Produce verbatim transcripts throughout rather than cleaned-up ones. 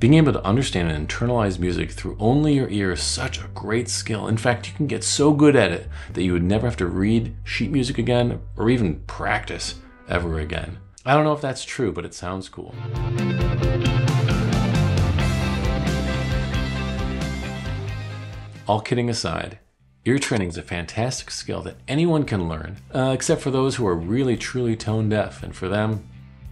Being able to understand and internalize music through only your ear is such a great skill. In fact, you can get so good at it that you would never have to read sheet music again or even practice ever again. I don't know if that's true, but it sounds cool. All kidding aside, ear training is a fantastic skill that anyone can learn, uh, except for those who are really truly tone deaf, and for them,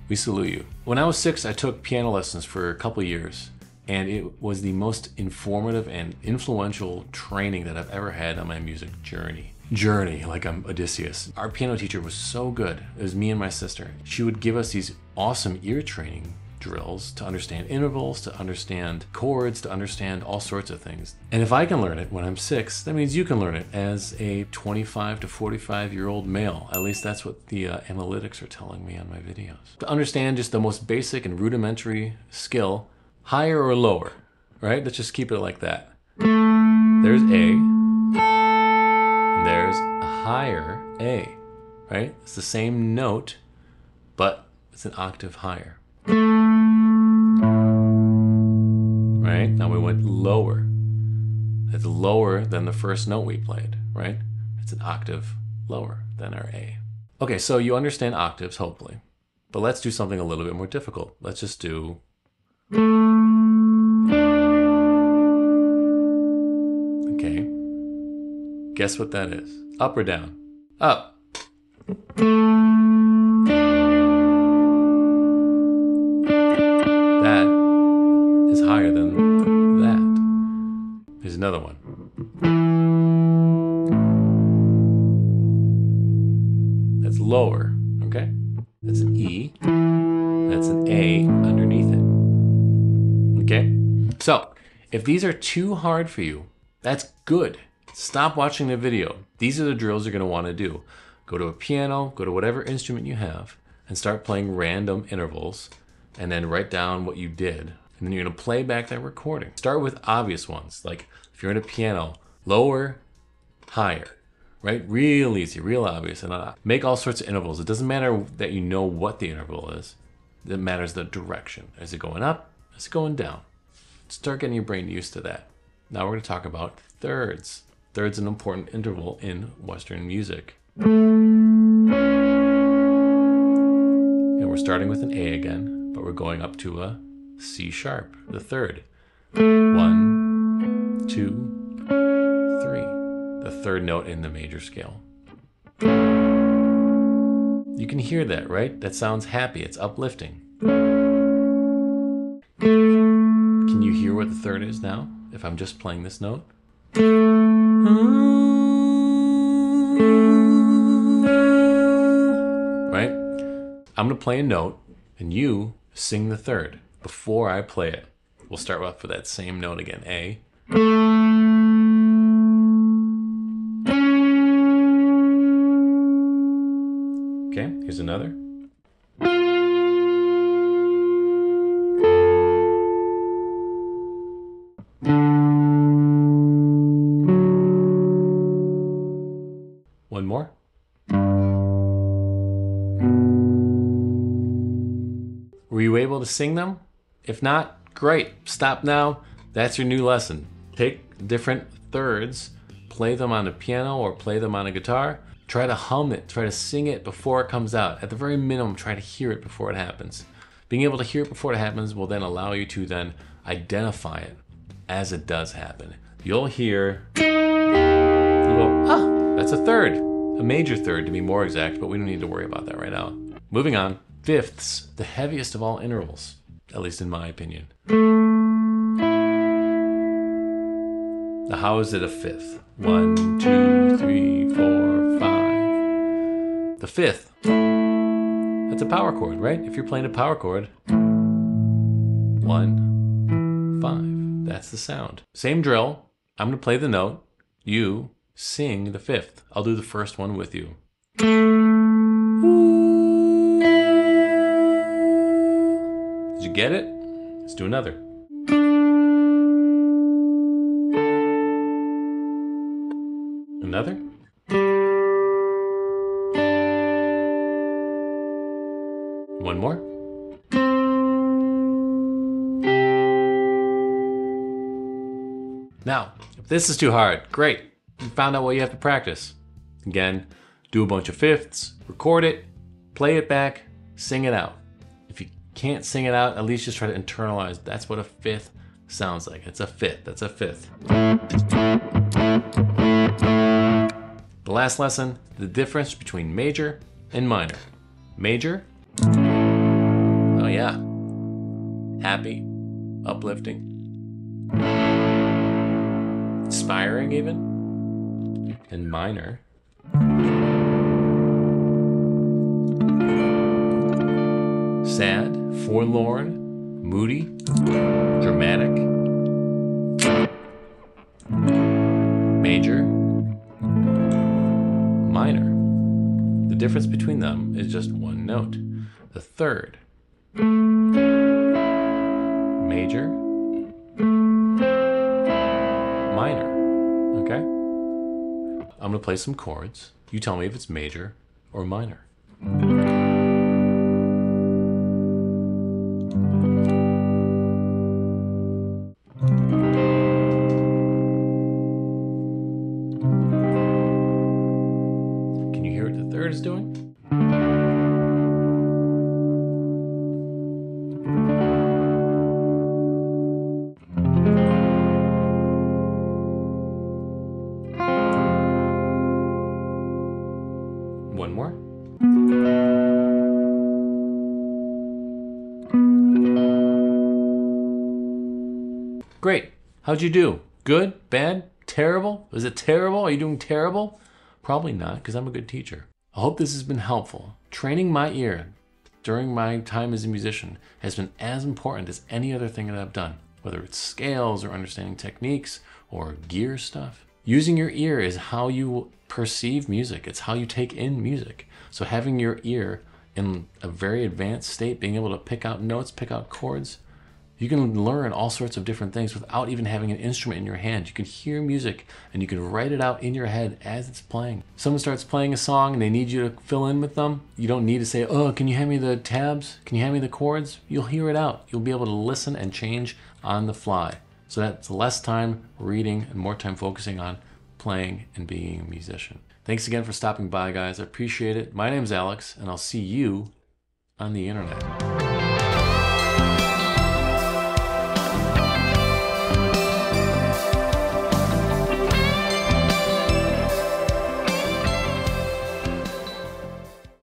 we salute you. When I was six, I took piano lessons for a couple years, and it was the most informative and influential training that I've ever had on my music journey. Journey, like I'm Odysseus. Our piano teacher was so good. It was me and my sister. She would give us these awesome ear training drills to understand intervals, to understand chords, to understand all sorts of things. And if I can learn it when I'm six, that means you can learn it as a twenty-five to forty-five year old male. At least that's what the uh, analytics are telling me on my videos. To understand just the most basic and rudimentary skill, higher or lower, right? Let's just keep it like that. There's A. There's a higher A, right? It's the same note, but it's an octave higher. Right? Now we went lower. It's lower than the first note we played, right? It's an octave lower than our A. Okay, so you understand octaves, hopefully. But let's do something a little bit more difficult. Let's just do... Okay. Guess what that is? Up or down? Up. Higher than that. Here's another one. That's lower, okay? That's an E. That's an A underneath it. Okay? So, if these are too hard for you, that's good. Stop watching the video. These are the drills you're going to want to do. Go to a piano, go to whatever instrument you have, and start playing random intervals, and then write down what you did. And then you're gonna play back that recording. Start with obvious ones, like if you're in a piano, lower, higher, right? Real easy, real obvious. And make all sorts of intervals. It doesn't matter that you know what the interval is. It matters the direction. Is it going up? Is it going down? Start getting your brain used to that. Now we're gonna talk about thirds. Thirds is an important interval in Western music. And we're starting with an A again, but we're going up to a C sharp, the third. One, two, three. The third note in the major scale. You can hear that, right? That sounds happy, it's uplifting. Can you hear what the third is now, if I'm just playing this note? Right? I'm gonna play a note, and you sing the third. Before I play it, we'll start off with that same note again, A. Okay, here's another. One more. Were you able to sing them? If not, great, stop now. That's your new lesson. Take different thirds, play them on a piano or play them on a guitar. Try to hum it, try to sing it before it comes out. At the very minimum, try to hear it before it happens. Being able to hear it before it happens will then allow you to then identify it as it does happen. You'll hear, you'll go, ah, that's a third, a major third to be more exact, but we don't need to worry about that right now. Moving on, fifths, the heaviest of all intervals. At least in my opinion. Now how is it a fifth? One, two, three, four, five. The fifth, that's a power chord, right? If you're playing a power chord, one, five, that's the sound. Same drill, I'm gonna play the note, you sing the fifth. I'll do the first one with you. Did you get it? Let's do another. Another. One more. Now, if this is too hard, great. You found out what you have to practice. Again, do a bunch of fifths, record it, play it back, sing it out. If you can't sing it out, at least just try to internalize. That's what a fifth sounds like. It's a fifth, that's a fifth. The last lesson, the difference between major and minor. Major, oh yeah, happy, uplifting, inspiring even, and minor. Sad, forlorn, moody, dramatic. Major, minor. The difference between them is just one note, the third. Major, minor, okay? I'm gonna play some chords. You tell me if it's major or minor. Is doing. One more. Great. How'd you do? Good? Bad? Terrible? Is it terrible? Are you doing terrible? Probably not, because I'm a good teacher. I hope this has been helpful. Training my ear during my time as a musician has been as important as any other thing that I've done, whether it's scales or understanding techniques or gear stuff. Using your ear is how you perceive music. It's how you take in music. So having your ear in a very advanced state, being able to pick out notes, pick out chords, you can learn all sorts of different things without even having an instrument in your hand. You can hear music and you can write it out in your head as it's playing. Someone starts playing a song and they need you to fill in with them. You don't need to say, oh, can you hand me the tabs? Can you hand me the chords? You'll hear it out. You'll be able to listen and change on the fly. So that's less time reading and more time focusing on playing and being a musician. Thanks again for stopping by, guys. I appreciate it. My name's Alex, and I'll see you on the internet.